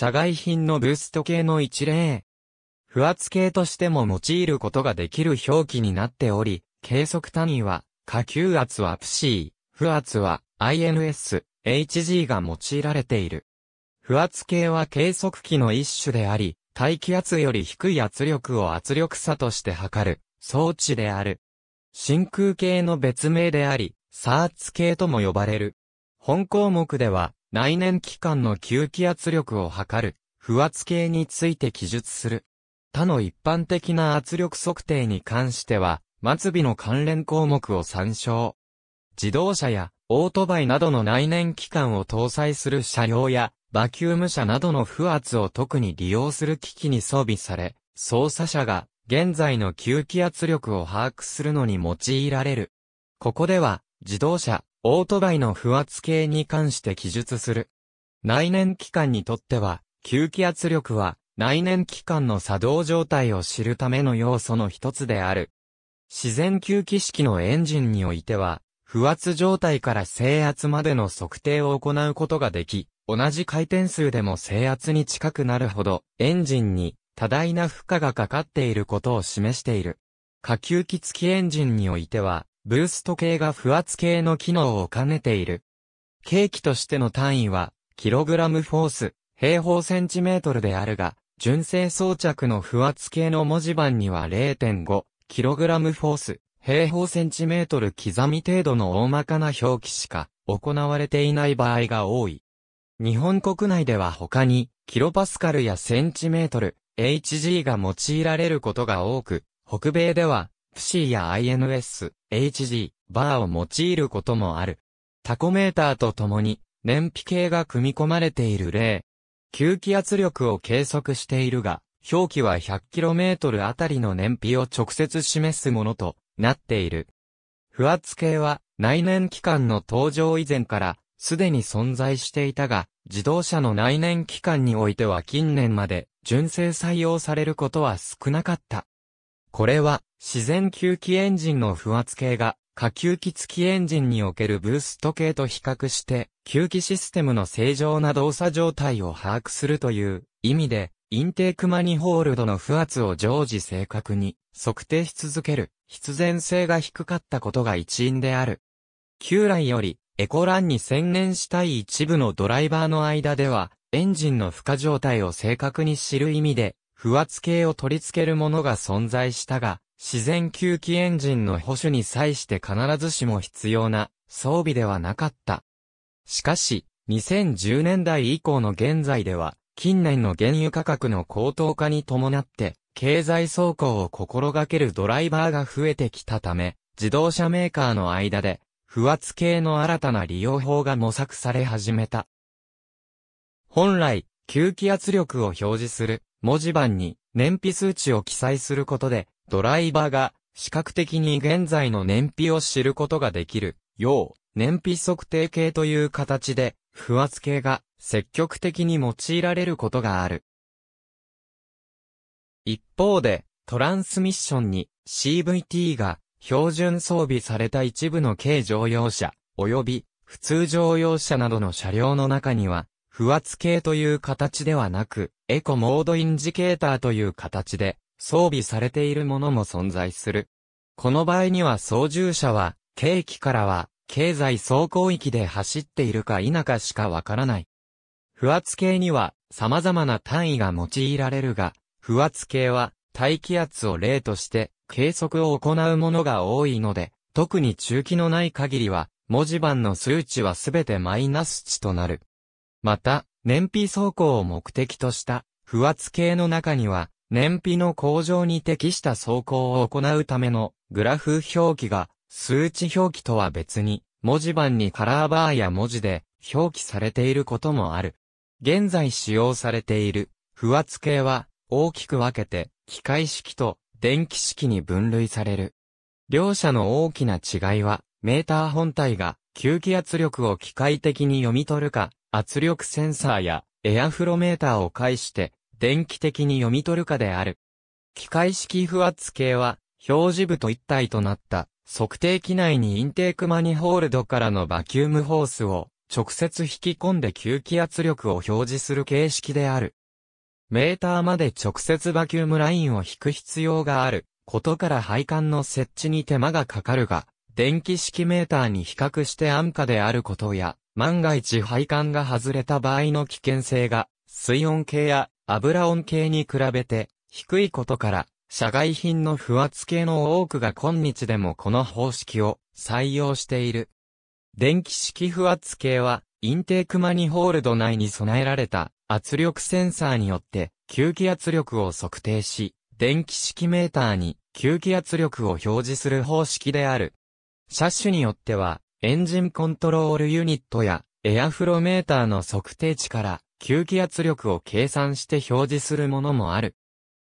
社外品のブースト系の一例。不圧計としても用いることができる表記になっており、計測単位は、下級圧はpsi、不圧は INS/Hg が用いられている。不圧計は計測器の一種であり、大気圧より低い圧力を圧力差として測る装置である。真空計の別名であり、サーツ計とも呼ばれる。本項目では、内燃機関の吸気圧力を測る不圧計について記述する。他の一般的な圧力測定に関しては、末尾の関連項目を参照。自動車やオートバイなどの内燃機関を搭載する車両やバキューム車などの不圧を特に利用する機器に装備され、操作者が現在の吸気圧力を把握するのに用いられる。ここでは自動車、オートバイの不圧計に関して記述する。内燃機関にとっては吸気圧力は内燃機関の作動状態を知るための要素の一つである。自然吸気式のエンジンにおいては、不圧状態から静圧までの測定を行うことができ、同じ回転数でも静圧に近くなるほど、エンジンに多大な負荷がかかっていることを示している。下吸気付きエンジンにおいては、ブースト系が不圧系の機能を兼ねている。計器としての単位は、キログラムフォース、平方センチメートルであるが、純正装着の不圧系の文字盤には 0.5。キログラムフォース、平方センチメートル刻み程度の大まかな表記しか行われていない場合が多い。日本国内では他に、キロパスカルやセンチメートル、Hg が用いられることが多く、北米では、psiや INS、Hg、バーを用いることもある。タコメーターとともに、燃費計が組み込まれている例。吸気圧力を計測しているが、表記は 100km あたりの燃費を直接示すものとなっている。不圧計は内燃機関の登場以前からすでに存在していたが、自動車の内燃機関においては近年まで純正採用されることは少なかった。これは自然吸気エンジンの不圧計が下吸気付きエンジンにおけるブースト系と比較して吸気システムの正常な動作状態を把握するという意味で、インテークマニホールドの不圧を常時正確に測定し続ける必然性が低かったことが一因である。旧来よりエコランに専念したい一部のドライバーの間では、エンジンの負荷状態を正確に知る意味で不圧計を取り付けるものが存在したが、自然吸気エンジンの保守に際して必ずしも必要な装備ではなかった。しかし、2010年代以降の現在では、近年の原油価格の高騰化に伴って、経済走行を心がけるドライバーが増えてきたため、自動車メーカーの間で、不圧計の新たな利用法が模索され始めた。本来、吸気圧力を表示する文字盤に燃費数値を記載することで、ドライバーが視覚的に現在の燃費を知ることができるよう、燃費測定計という形で、不圧計が積極的に用いられることがある。一方で、トランスミッションに CVT が標準装備された一部の軽乗用車及び普通乗用車などの車両の中には、不圧計という形ではなく、エコモードインジケーターという形で装備されているものも存在する。この場合には操縦者は、計器からは、経済走行域で走っているか否かしかわからない。不圧計には様々な単位が用いられるが、不圧計は大気圧を例として計測を行うものが多いので、特に中期のない限りは文字盤の数値はすべてマイナス値となる。また、燃費走行を目的とした不圧計の中には、燃費の向上に適した走行を行うためのグラフ表記が、数値表記とは別に、文字盤にカラーバーや文字で表記されていることもある。現在使用されている不圧計は大きく分けて機械式と電気式に分類される。両者の大きな違いはメーター本体が吸気圧力を機械的に読み取るか、圧力センサーやエアフロメーターを介して電気的に読み取るかである。機械式不圧計は表示部と一体となった測定器内にインテークマニホールドからのバキュームホースを直接引き込んで吸気圧力を表示する形式である。メーターまで直接バキュームラインを引く必要があることから配管の設置に手間がかかるが、電気式メーターに比較して安価であることや、万が一配管が外れた場合の危険性が、水温計や油温計に比べて低いことから、社外品の不圧計の多くが今日でもこの方式を採用している。電気式不圧計は、インテークマニホールド内に備えられた圧力センサーによって吸気圧力を測定し、電気式メーターに吸気圧力を表示する方式である。車種によっては、エンジンコントロールユニットやエアフロメーターの測定値から吸気圧力を計算して表示するものもある。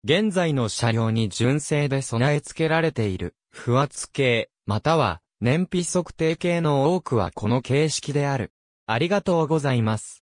現在の車両に純正で備え付けられている不圧計、または燃費測定計の多くはこの形式である。ありがとうございます。